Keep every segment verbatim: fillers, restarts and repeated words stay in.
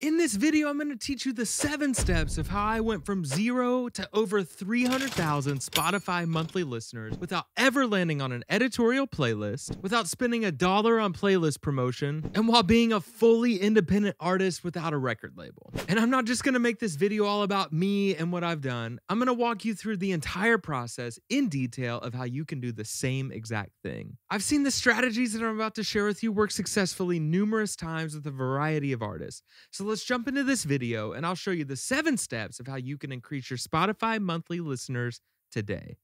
In this video, I'm going to teach you the seven steps of how I went from zero to over three hundred thousand Spotify monthly listeners without ever landing on an editorial playlist, without spending a dollar on playlist promotion, and while being a fully independent artist without a record label. And I'm not just going to make this video all about me and what I've done. I'm going to walk you through the entire process in detail of how you can do the same exact thing. I've seen the strategies that I'm about to share with you work successfully numerous times with a variety of artists. So let's jump into this video and I'll show you the seven steps of how you can increase your Spotify monthly listeners today.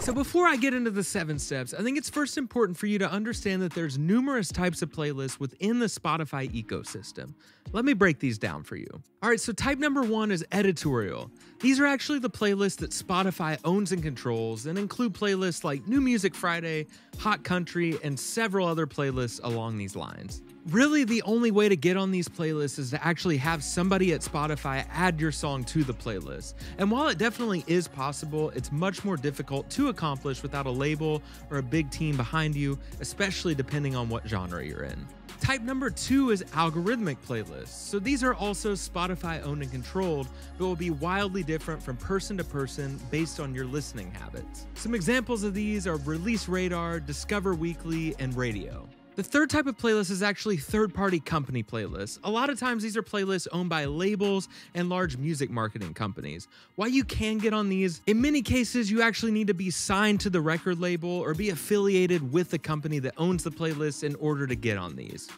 So before I get into the seven steps, I think it's first important for you to understand that there's numerous types of playlists within the Spotify ecosystem. Let me break these down for you. All right, so type number one is editorial. These are actually the playlists that Spotify owns and controls and include playlists like New Music Friday, Hot Country, and several other playlists along these lines. Really, the only way to get on these playlists is to actually have somebody at Spotify add your song to the playlist. And while it definitely is possible, it's much more difficult to accomplish without a label or a big team behind you, especially depending on what genre you're in. Type number two is algorithmic playlists. So these are also Spotify owned and controlled, but will be wildly different from person to person based on your listening habits. Some examples of these are Release Radar, Discover Weekly, and Radio. The third type of playlist is actually third-party company playlists. A lot of times these are playlists owned by labels and large music marketing companies. While you can get on these, in many cases you actually need to be signed to the record label or be affiliated with the company that owns the playlist in order to get on these.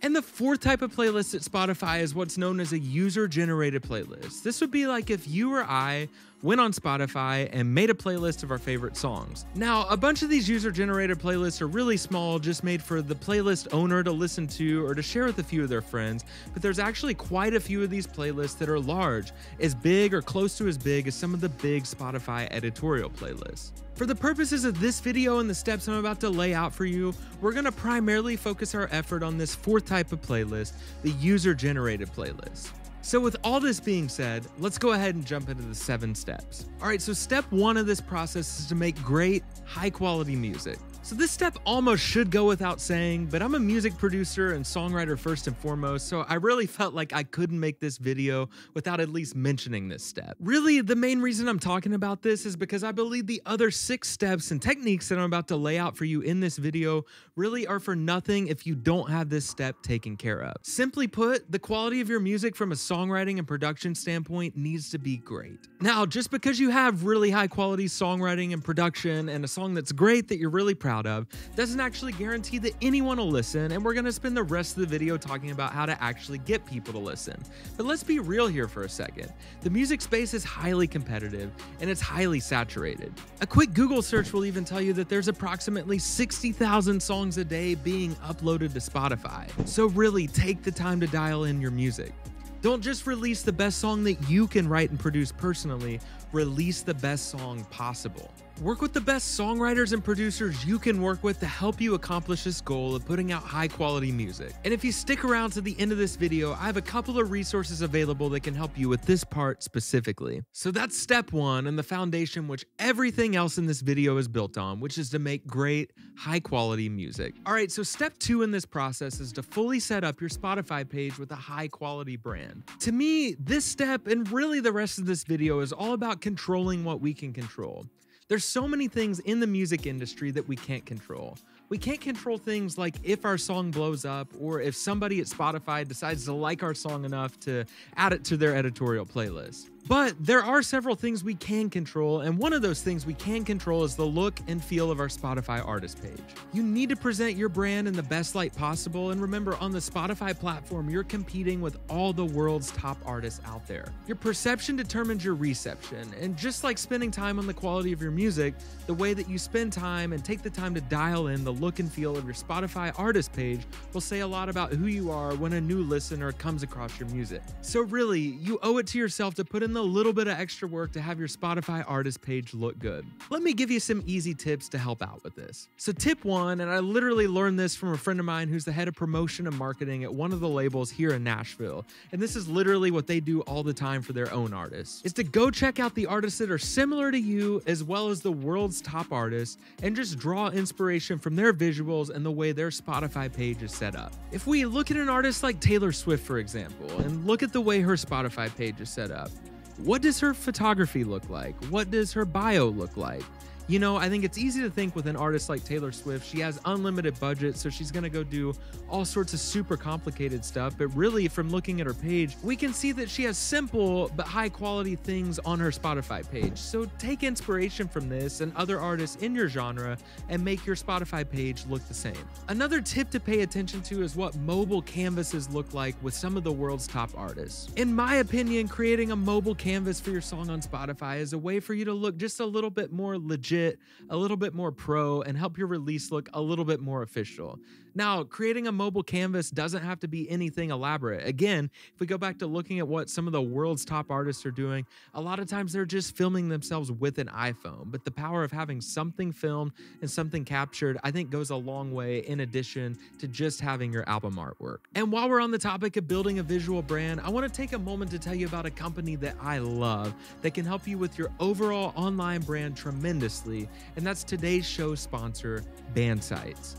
And the fourth type of playlist at Spotify is what's known as a user-generated playlist. This would be like if you or I went on Spotify and made a playlist of our favorite songs. Now, a bunch of these user-generated playlists are really small, just made for the playlist owner to listen to or to share with a few of their friends, but there's actually quite a few of these playlists that are large, as big or close to as big as some of the big Spotify editorial playlists. For the purposes of this video and the steps I'm about to lay out for you, we're gonna primarily focus our effort on this fourth type of playlist, the user-generated playlist. So with all this being said, let's go ahead and jump into the seven steps. All right, so step one of this process is to make great, high quality music. So this step almost should go without saying, but I'm a music producer and songwriter first and foremost, so I really felt like I couldn't make this video without at least mentioning this step. Really, the main reason I'm talking about this is because I believe the other six steps and techniques that I'm about to lay out for you in this video really are for nothing if you don't have this step taken care of. Simply put, the quality of your music from a song songwriting and production standpoint needs to be great. Now, just because you have really high quality songwriting and production and a song that's great that you're really proud of, doesn't actually guarantee that anyone will listen, and we're gonna spend the rest of the video talking about how to actually get people to listen. But let's be real here for a second. The music space is highly competitive and it's highly saturated. A quick Google search will even tell you that there's approximately sixty thousand songs a day being uploaded to Spotify. So really take the time to dial in your music. Don't just release the best song that you can write and produce personally, release the best song possible. Work with the best songwriters and producers you can work with to help you accomplish this goal of putting out high quality music. And if you stick around to the end of this video, I have a couple of resources available that can help you with this part specifically. So that's step one and the foundation which everything else in this video is built on, which is to make great, high quality music. All right, so step two in this process is to fully set up your Spotify page with a high quality brand. To me, this step and really the rest of this video is all about controlling what we can control. There's so many things in the music industry that we can't control. We can't control things like if our song blows up or if somebody at Spotify decides to like our song enough to add it to their editorial playlist. But there are several things we can control, and one of those things we can control is the look and feel of our Spotify artist page. You need to present your brand in the best light possible, and remember, on the Spotify platform, you're competing with all the world's top artists out there. Your perception determines your reception, and just like spending time on the quality of your music, the way that you spend time and take the time to dial in the look and feel of your Spotify artist page will say a lot about who you are when a new listener comes across your music. So really, you owe it to yourself to put in the little bit of extra work to have your Spotify artist page look good. Let me give you some easy tips to help out with this. So tip one, and I literally learned this from a friend of mine who's the head of promotion and marketing at one of the labels here in Nashville, and this is literally what they do all the time for their own artists, is to go check out the artists that are similar to you as well as the world's top artists and just draw inspiration from their visuals and the way their Spotify page is set up. If we look at an artist like Taylor Swift, for example, and look at the way her Spotify page is set up, what does her photography look like? What does her bio look like? You know, I think it's easy to think with an artist like Taylor Swift, she has unlimited budget, so she's gonna go do all sorts of super complicated stuff. But really, from looking at her page, we can see that she has simple but high quality things on her Spotify page. So take inspiration from this and other artists in your genre and make your Spotify page look the same. Another tip to pay attention to is what mobile canvases look like with some of the world's top artists. In my opinion, creating a mobile canvas for your song on Spotify is a way for you to look just a little bit more legit, a little bit more pro, and help your release look a little bit more official. Now, creating a mobile canvas doesn't have to be anything elaborate. Again, if we go back to looking at what some of the world's top artists are doing, a lot of times they're just filming themselves with an iPhone, but the power of having something filmed and something captured, I think, goes a long way in addition to just having your album artwork. And while we're on the topic of building a visual brand, I want to take a moment to tell you about a company that I love that can help you with your overall online brand tremendously. And that's today's show sponsor, Bandsites.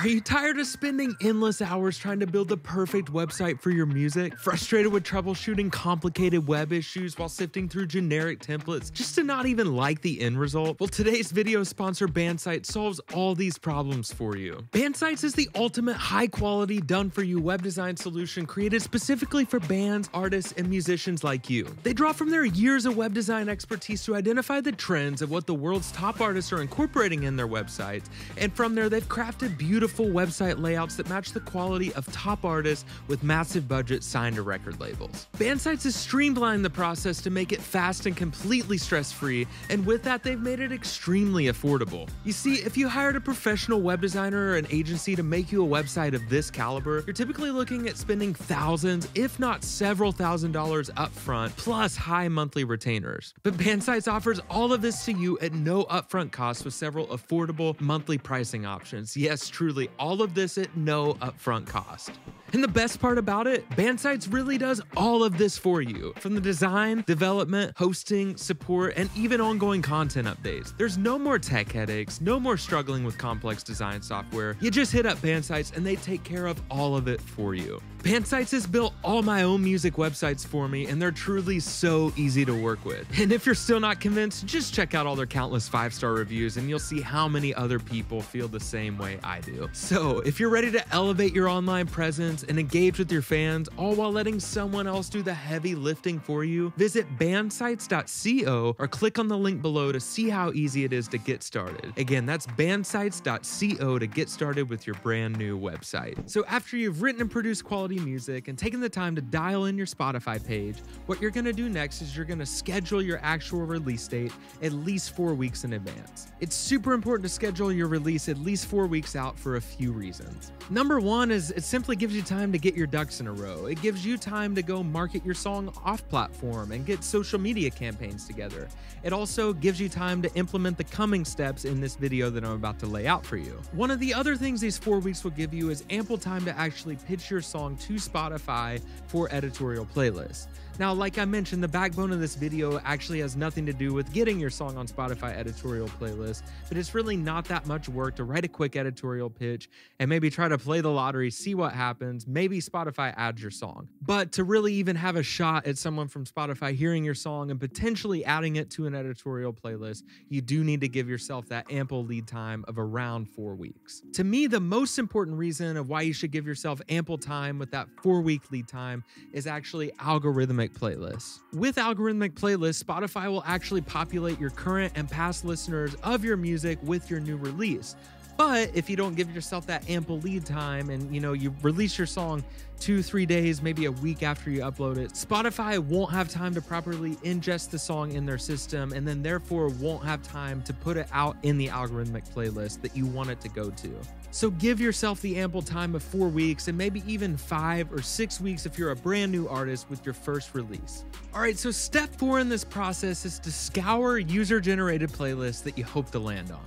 Are you tired of spending endless hours trying to build the perfect website for your music? Frustrated with troubleshooting complicated web issues while sifting through generic templates just to not even like the end result? Well, today's video sponsor, Bandsites, solves all these problems for you. Bandsites is the ultimate high-quality, done-for-you web design solution created specifically for bands, artists, and musicians like you. They draw from their years of web design expertise to identify the trends of what the world's top artists are incorporating in their websites, and from there, they've crafted beautiful website layouts that match the quality of top artists with massive budgets signed to record labels. Bandsites has streamlined the process to make it fast and completely stress-free, and with that, they've made it extremely affordable. You see, if you hired a professional web designer or an agency to make you a website of this caliber, you're typically looking at spending thousands, if not several thousand dollars upfront, plus high monthly retainers. But Bandsites offers all of this to you at no upfront cost with several affordable monthly pricing options. Yes, truly, all of this at no upfront cost. And the best part about it, Bandsites really does all of this for you, from the design, development, hosting, support, and even ongoing content updates. There's no more tech headaches, no more struggling with complex design software. You just hit up Bandsites and they take care of all of it for you. Bandsites has built all my own music websites for me, and they're truly so easy to work with. And if you're still not convinced, just check out all their countless five-star reviews and you'll see how many other people feel the same way I do. So if you're ready to elevate your online presence and engage with your fans, all while letting someone else do the heavy lifting for you, visit bandsites dot co or click on the link below to see how easy it is to get started. Again, that's bandsites dot co to get started with your brand new website. So after you've written and produced quality music and taken the time to dial in your Spotify page, what you're gonna do next is you're gonna schedule your actual release date at least four weeks in advance. It's super important to schedule your release at least four weeks out for a few reasons. Number one is it simply gives you time to get your ducks in a row. It gives you time to go market your song off-platform and get social media campaigns together. It also gives you time to implement the coming steps in this video that I'm about to lay out for you. One of the other things these four weeks will give you is ample time to actually pitch your song to Spotify for editorial playlists. Now, like I mentioned, the backbone of this video actually has nothing to do with getting your song on Spotify editorial playlist, but it's really not that much work to write a quick editorial pitch and maybe try to play the lottery, see what happens. Maybe Spotify adds your song. But to really even have a shot at someone from Spotify hearing your song and potentially adding it to an editorial playlist, you do need to give yourself that ample lead time of around four weeks. To me, the most important reason of why you should give yourself ample time with that four-week lead time is actually algorithmic playlists. With algorithmic playlists, Spotify will actually populate your current and past listeners of your music with your new release. But if you don't give yourself that ample lead time and, you know, you release your song two, three days, maybe a week after you upload it, Spotify won't have time to properly ingest the song in their system, and then therefore won't have time to put it out in the algorithmic playlist that you want it to go to. So give yourself the ample time of four weeks and maybe even five or six weeks if you're a brand new artist with your first release. All right, so step four in this process is to scour user-generated playlists that you hope to land on.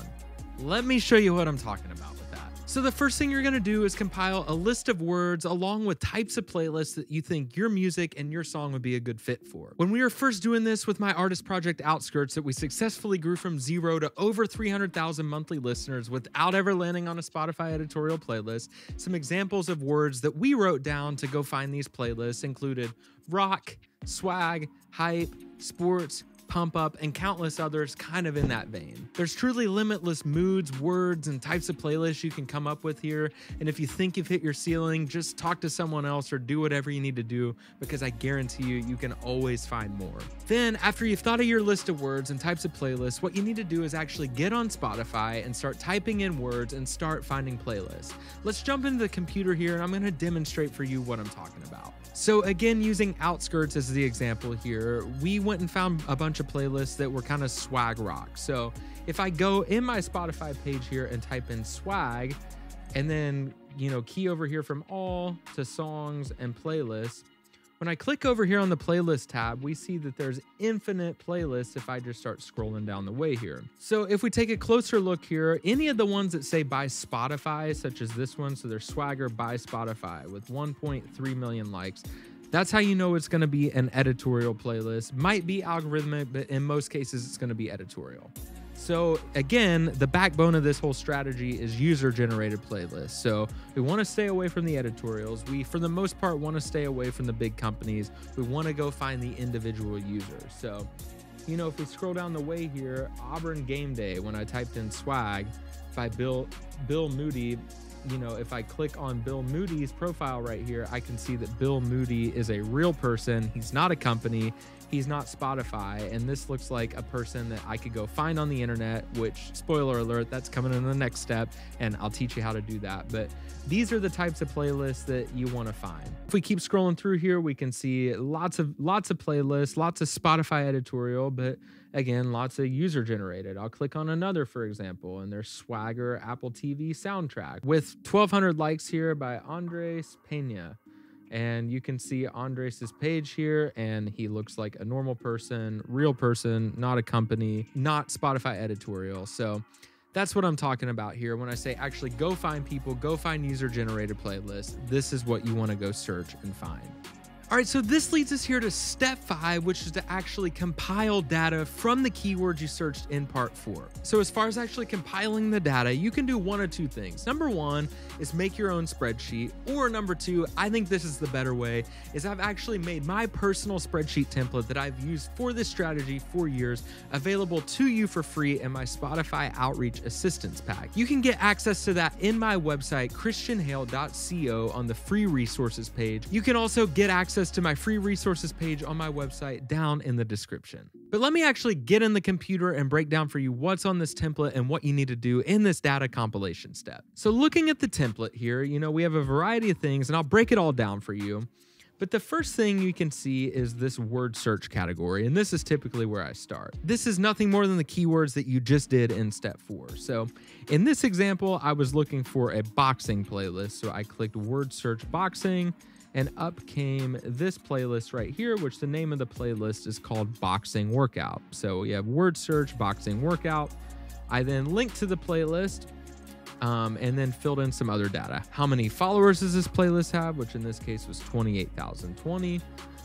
Let me show you what I'm talking about with that. So the first thing you're gonna do is compile a list of words along with types of playlists that you think your music and your song would be a good fit for. When we were first doing this with my artist project Outskrts, that we successfully grew from zero to over three hundred thousand monthly listeners without ever landing on a Spotify editorial playlist, some examples of words that we wrote down to go find these playlists included rock, swag, hype, sports, pump up, and countless others kind of in that vein. There's truly limitless moods, words, and types of playlists you can come up with here. And if you think you've hit your ceiling, just talk to someone else or do whatever you need to do, because I guarantee you, you can always find more. Then after you've thought of your list of words and types of playlists, what you need to do is actually get on Spotify and start typing in words and start finding playlists. Let's jump into the computer here and I'm gonna demonstrate for you what I'm talking about. So again, using Outskrts as the example here, we went and found a bunch of playlists that were kind of swag rock. So if I go in my Spotify page here and type in swag, and then, you know, key over here from all to songs and playlists, when I click over here on the playlist tab, we see that there's infinite playlists if I just start scrolling down the way here. So if we take a closer look here, any of the ones that say by Spotify, such as this one, so there's Swagger by Spotify with one point three million likes, that's how you know it's gonna be an editorial playlist. Might be algorithmic, but in most cases, it's gonna be editorial. So again, the backbone of this whole strategy is user-generated playlists. So we wanna stay away from the editorials. We, for the most part, wanna stay away from the big companies. We wanna go find the individual user. So, you know, if we scroll down the way here, Auburn Game Day, when I typed in swag by Bill, Bill Moody, you know, if I click on Bill Moody's profile right here, I can see that Bill Moody is a real person. He's not a company. He's not Spotify. And this looks like a person that I could go find on the internet, which, spoiler alert, that's coming in the next step. And I'll teach you how to do that. But these are the types of playlists that you want to find. If we keep scrolling through here, we can see lots of lots of playlists, lots of Spotify editorial, but again, lots of user generated. I'll click on another, for example, and there's Swagger Apple T V soundtrack with twelve hundred likes here by Andres Pena. And you can see Andres's page here, and he looks like a normal person, real person, not a company, not Spotify editorial. So that's what I'm talking about here. When I say actually go find people, go find user-generated playlists, this is what you wanna go search and find. All right, so this leads us here to step five, which is to actually compile data from the keywords you searched in part four. So as far as actually compiling the data, you can do one of two things. Number one is make your own spreadsheet, or number two, I think this is the better way, is I've actually made my personal spreadsheet template that I've used for this strategy for years, available to you for free in my Spotify Outreach Assistance Pack. You can get access to that in my website, christian hale dot co, on the free resources page. You can also get access to my free resources page on my website down in the description. But let me actually get in the computer and break down for you what's on this template and what you need to do in this data compilation step. So looking at the template here, you know, we have a variety of things and I'll break it all down for you. But the first thing you can see is this word search category, and this is typically where I start. This is nothing more than the keywords that you just did in step four. So in this example, I was looking for a boxing playlist. So I clicked word search boxing, and up came this playlist right here, which the name of the playlist is called Boxing Workout. So we have word search, Boxing Workout. I then linked to the playlist um, and then filled in some other data. How many followers does this playlist have? Which in this case was twenty-eight thousand twenty.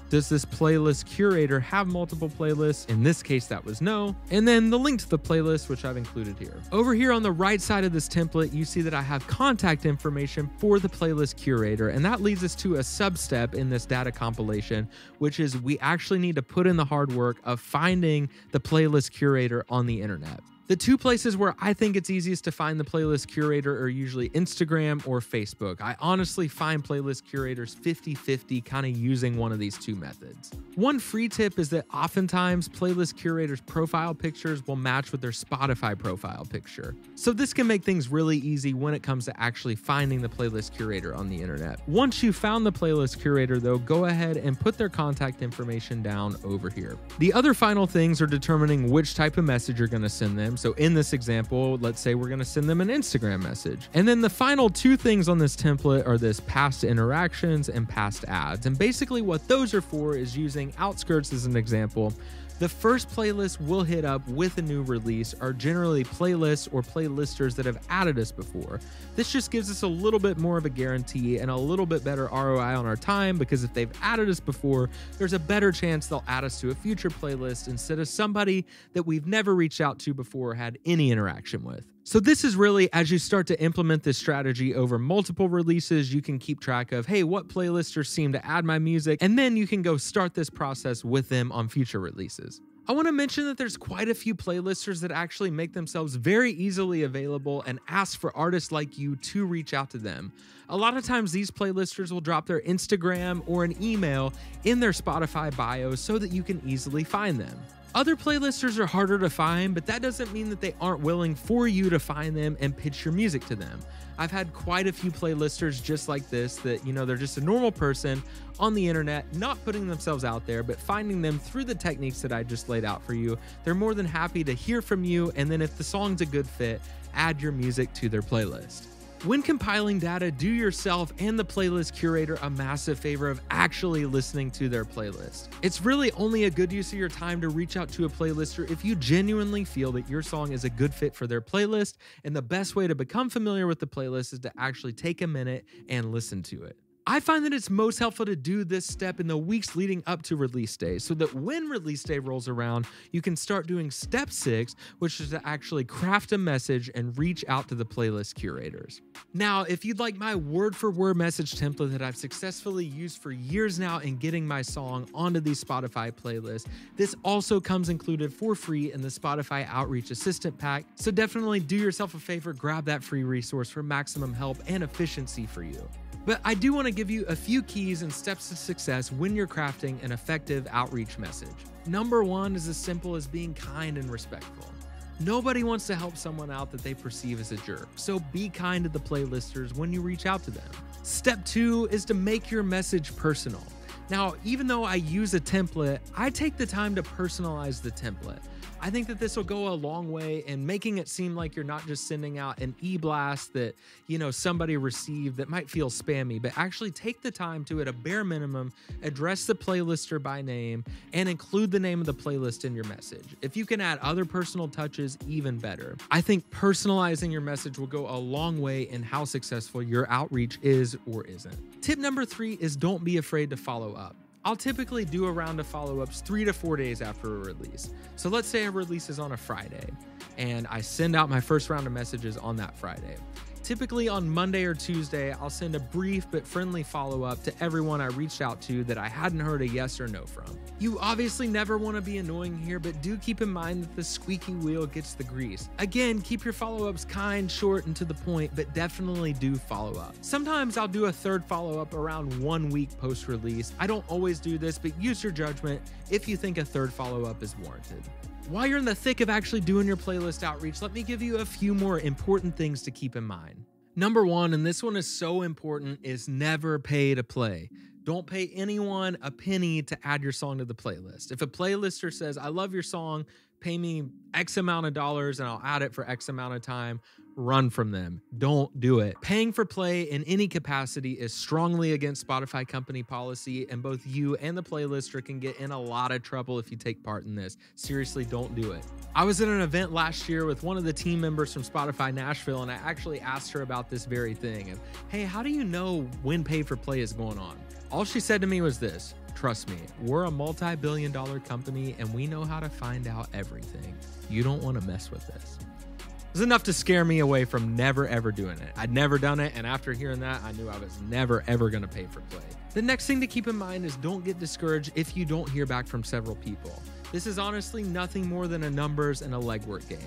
Does this playlist curator have multiple playlists? In this case, that was no. And then the link to the playlist, which I've included here. Over here on the right side of this template, you see that I have contact information for the playlist curator. And that leads us to a sub-step in this data compilation, which is we actually need to put in the hard work of finding the playlist curator on the internet. The two places where I think it's easiest to find the playlist curator are usually Instagram or Facebook. I honestly find playlist curators fifty fifty, kind of using one of these two methods. One free tip is that oftentimes playlist curators' profile pictures will match with their Spotify profile picture. So this can make things really easy when it comes to actually finding the playlist curator on the internet. Once you've found the playlist curator though, go ahead and put their contact information down over here. The other final things are determining which type of message you're going to send them. So in this example, let's say we're going to send them an Instagram message. And then the final two things on this template are this past interactions and past ads. And basically what those are for is using Outskrts as an example. The first playlists we'll hit up with a new release are generally playlists or playlisters that have added us before. This just gives us a little bit more of a guarantee and a little bit better R O I on our time, because if they've added us before, there's a better chance they'll add us to a future playlist instead of somebody that we've never reached out to before or had any interaction with. So this is really, as you start to implement this strategy over multiple releases, you can keep track of, hey, what playlisters seem to add my music? And then you can go start this process with them on future releases. I want to mention that there's quite a few playlisters that actually make themselves very easily available and ask for artists like you to reach out to them. A lot of times these playlisters will drop their Instagram or an email in their Spotify bio so that you can easily find them. Other playlisters are harder to find, but that doesn't mean that they aren't willing for you to find them and pitch your music to them. I've had quite a few playlisters just like this that, you know, they're just a normal person on the internet, not putting themselves out there, but finding them through the techniques that I just laid out for you. They're more than happy to hear from you, and then if the song's a good fit, add your music to their playlist. When compiling data, do yourself and the playlist curator a massive favor of actually listening to their playlist. It's really only a good use of your time to reach out to a playlister if you genuinely feel that your song is a good fit for their playlist, and the best way to become familiar with the playlist is to actually take a minute and listen to it. I find that it's most helpful to do this step in the weeks leading up to release day, so that when release day rolls around, you can start doing step six, which is to actually craft a message and reach out to the playlist curators. Now, if you'd like my word for word message template that I've successfully used for years now in getting my song onto these Spotify playlists, this also comes included for free in the Spotify Outreach Assistant Pack. So definitely do yourself a favor, grab that free resource for maximum help and efficiency for you. But I do want to give you a few keys and steps to success when you're crafting an effective outreach message. Number one is as simple as being kind and respectful. Nobody wants to help someone out that they perceive as a jerk, so be kind to the playlisters when you reach out to them. Step two is to make your message personal. Now, even though I use a template, I take the time to personalize the template. I think that this will go a long way in making it seem like you're not just sending out an e-blast that, you know, somebody received that might feel spammy, but actually take the time to, at a bare minimum, address the playlister by name and include the name of the playlist in your message. If you can add other personal touches, even better. I think personalizing your message will go a long way in how successful your outreach is or isn't. Tip number three is don't be afraid to follow up. I'll typically do a round of follow-ups three to four days after a release. So let's say a release is on a Friday and I send out my first round of messages on that Friday. Typically on Monday or Tuesday, I'll send a brief but friendly follow-up to everyone I reached out to that I hadn't heard a yes or no from. You obviously never want to be annoying here, but do keep in mind that the squeaky wheel gets the grease. Again, keep your follow-ups kind, short, and to the point, but definitely do follow up. Sometimes I'll do a third follow-up around one week post-release. I don't always do this, but use your judgment if you think a third follow-up is warranted. While you're in the thick of actually doing your playlist outreach, let me give you a few more important things to keep in mind. Number one, and this one is so important, is never pay to play. Don't pay anyone a penny to add your song to the playlist. If a playlister says, I love your song, pay me X amount of dollars and I'll add it for X amount of time, run from them. Don't do it. Paying for play in any capacity is strongly against Spotify company policy, and both you and the playlister can get in a lot of trouble if you take part in this. Seriously, don't do it. I was at an event last year with one of the team members from Spotify Nashville, and I actually asked her about this very thing. And, hey, how do you know when pay for play is going on? All she said to me was this: trust me, we're a multi-billion dollar company and we know how to find out everything. You don't want to mess with this. It was enough to scare me away from never ever doing it. I'd never done it, and after hearing that, I knew I was never ever going to pay for play. The next thing to keep in mind is don't get discouraged if you don't hear back from several people. This is honestly nothing more than a numbers and a legwork game.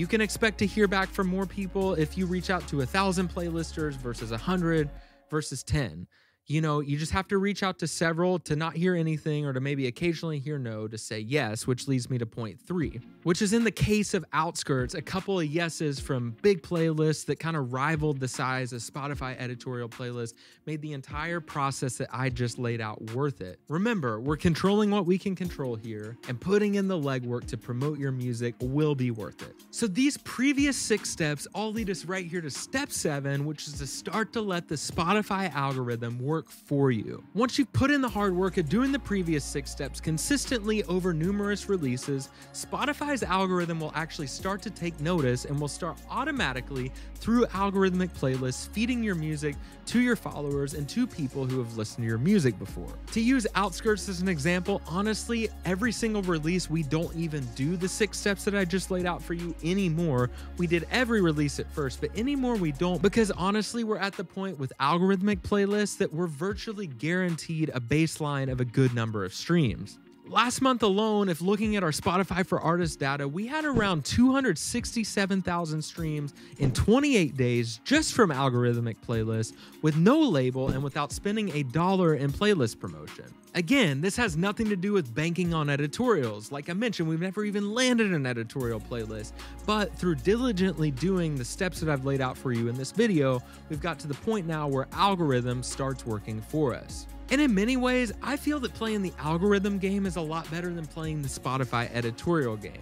You can expect to hear back from more people if you reach out to a thousand playlisters versus a hundred versus ten. You know, you just have to reach out to several to not hear anything, or to maybe occasionally hear no to say yes, which leads me to point three, which is in the case of Outskrts, a couple of yeses from big playlists that kind of rivaled the size of Spotify editorial playlists made the entire process that I just laid out worth it. Remember, we're controlling what we can control here, and putting in the legwork to promote your music will be worth it. So these previous six steps all lead us right here to step seven, which is to start to let the Spotify algorithm work for you. Once you've put in the hard work of doing the previous six steps consistently over numerous releases, Spotify's algorithm will actually start to take notice and will start automatically through algorithmic playlists feeding your music to your followers and to people who have listened to your music before. To use Outskrts as an example, honestly, every single release we don't even do the six steps that I just laid out for you anymore. We did every release at first, but anymore we don't, because honestly we're at the point with algorithmic playlists that we're virtually guaranteed a baseline of a good number of streams. Last month alone, if looking at our Spotify for Artists data, we had around two hundred sixty-seven thousand streams in twenty-eight days just from algorithmic playlists with no label and without spending a dollar in playlist promotion. Again, this has nothing to do with banking on editorials. Like I mentioned, we've never even landed an editorial playlist, but through diligently doing the steps that I've laid out for you in this video, we've got to the point now where algorithm starts working for us. And in many ways, I feel that playing the algorithm game is a lot better than playing the Spotify editorial game.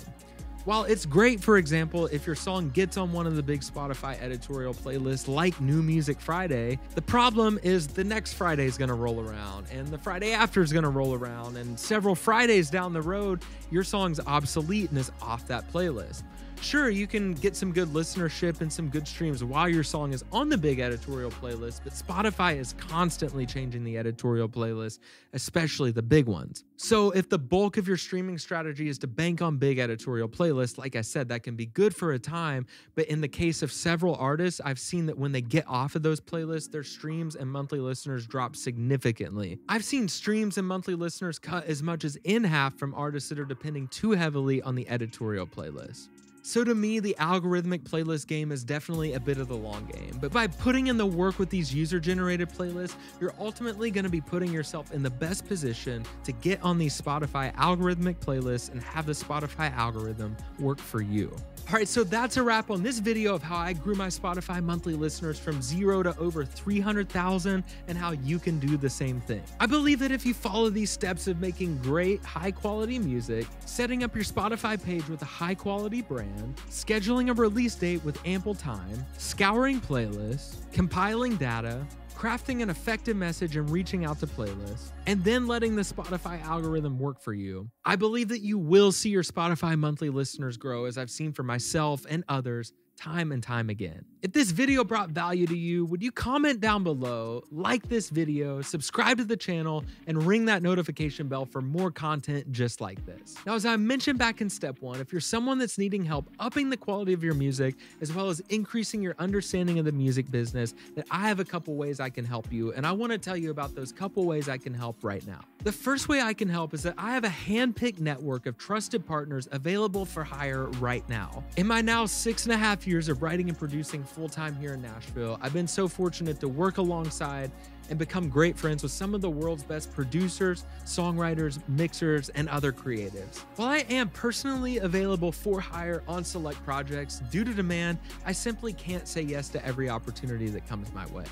While it's great, for example, if your song gets on one of the big Spotify editorial playlists like New Music Friday, the problem is the next Friday is going to roll around, and the Friday after is going to roll around, and several Fridays down the road, your song's obsolete and is off that playlist. Sure, you can get some good listenership and some good streams while your song is on the big editorial playlist, but Spotify is constantly changing the editorial playlist, especially the big ones. So if the bulk of your streaming strategy is to bank on big editorial playlists, like I said, that can be good for a time, but in the case of several artists, I've seen that when they get off of those playlists, their streams and monthly listeners drop significantly. I've seen streams and monthly listeners cut as much as in half from artists that are depending too heavily on the editorial playlist. So to me, the algorithmic playlist game is definitely a bit of the long game, but by putting in the work with these user-generated playlists, you're ultimately going to be putting yourself in the best position to get on these Spotify algorithmic playlists and have the Spotify algorithm work for you. All right, so that's a wrap on this video of how I grew my Spotify monthly listeners from zero to over three hundred thousand and how you can do the same thing. I believe that if you follow these steps of making great, high-quality music, setting up your Spotify page with a high-quality brand, scheduling a release date with ample time, scouring playlists, compiling data, crafting an effective message and reaching out to playlists, and then letting the Spotify algorithm work for you, I believe that you will see your Spotify monthly listeners grow, as I've seen for myself and others time and time again. If this video brought value to you, would you comment down below, like this video, subscribe to the channel, and ring that notification bell for more content just like this. Now, as I mentioned back in step one, if you're someone that's needing help upping the quality of your music, as well as increasing your understanding of the music business, then I have a couple ways I can help you, and I want to tell you about those couple ways I can help right now. The first way I can help is that I have a hand-picked network of trusted partners available for hire right now. In my now six and a half years of writing and producing full-time here in Nashville, I've been so fortunate to work alongside and become great friends with some of the world's best producers, songwriters, mixers, and other creatives. While I am personally available for hire on select projects, due to demand, I simply can't say yes to every opportunity that comes my way.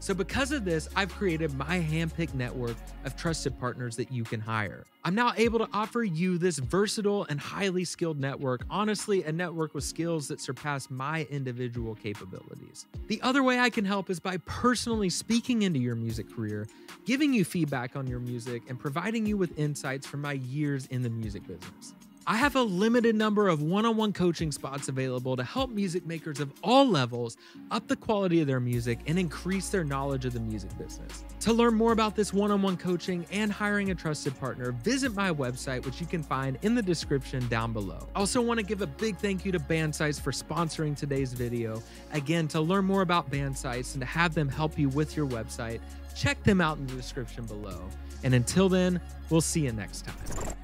So because of this, I've created my hand-picked network of trusted partners that you can hire. I'm now able to offer you this versatile and highly skilled network, honestly, a network with skills that surpass my individual capabilities. The other way I can help is by personally speaking into your music career, giving you feedback on your music, and providing you with insights from my years in the music business. I have a limited number of one-on-one coaching spots available to help music makers of all levels up the quality of their music and increase their knowledge of the music business. To learn more about this one-on-one coaching and hiring a trusted partner, visit my website, which you can find in the description down below. I also want to give a big thank you to Bandsites for sponsoring today's video. Again, to learn more about Bandsites and to have them help you with your website, check them out in the description below. And until then, we'll see you next time.